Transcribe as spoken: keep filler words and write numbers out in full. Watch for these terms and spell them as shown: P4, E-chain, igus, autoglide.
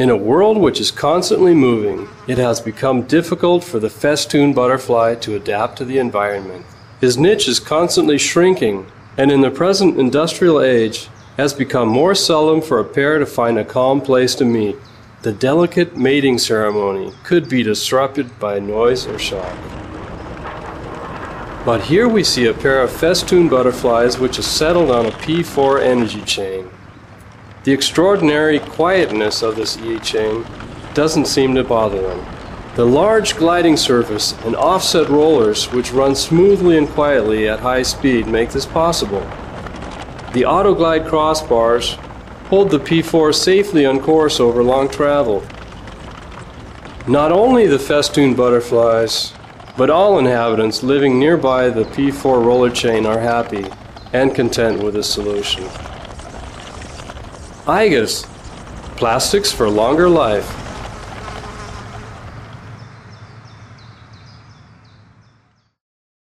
In a world which is constantly moving, it has become difficult for the festooned butterfly to adapt to the environment. His niche is constantly shrinking, and in the present industrial age, has become more seldom for a pair to find a calm place to meet. The delicate mating ceremony could be disrupted by noise or shock. But here we see a pair of festooned butterflies which is settled on a P four energy chain. The extraordinary quietness of this E-chain doesn't seem to bother them. The large gliding surface and offset rollers which run smoothly and quietly at high speed make this possible. The autoglide crossbars hold the P four safely on course over long travel. Not only the festooned butterflies, but all inhabitants living nearby the P four roller chain are happy and content with this solution. igus, plastics for longer life.